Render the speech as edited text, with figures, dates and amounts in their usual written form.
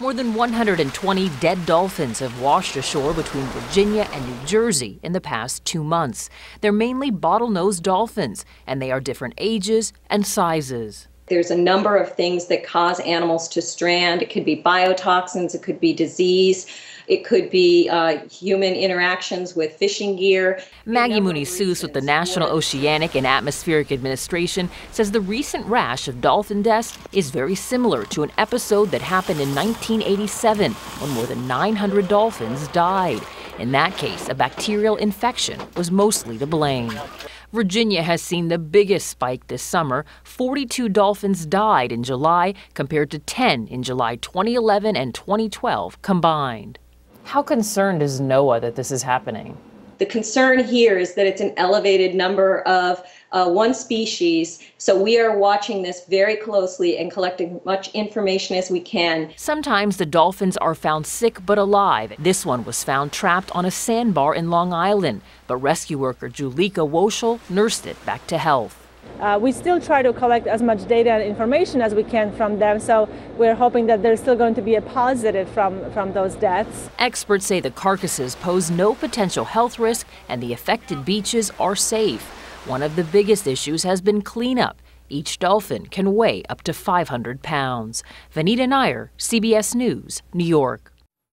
More than 120 dead dolphins have washed ashore between Virginia and New Jersey in the past 2 months. They're mainly bottlenose dolphins, and they are different ages and sizes. There's a number of things that cause animals to strand. It could be biotoxins, it could be disease, it could be human interactions with fishing gear. Maggie Mooney-Seuss with the National Oceanic and Atmospheric Administration says the recent rash of dolphin deaths is very similar to an episode that happened in 1987 when more than 900 dolphins died. In that case, a bacterial infection was mostly to blame. Virginia has seen the biggest spike this summer. 42 dolphins died in July compared to 10 in July 2011 and 2012 combined. How concerned is NOAA that this is happening? The concern here is that it's an elevated number of one species, so we are watching this very closely and collecting much information as we can. Sometimes the dolphins are found sick but alive. This one was found trapped on a sandbar in Long Island, but rescue worker Julika Woschel nursed it back to health. We still try to collect as much data and information as we can from them, so we're hoping that there's still going to be a positive from those deaths. Experts say the carcasses pose no potential health risk and the affected beaches are safe. One of the biggest issues has been cleanup. Each dolphin can weigh up to 500 pounds. Vanita Nair, CBS News, New York.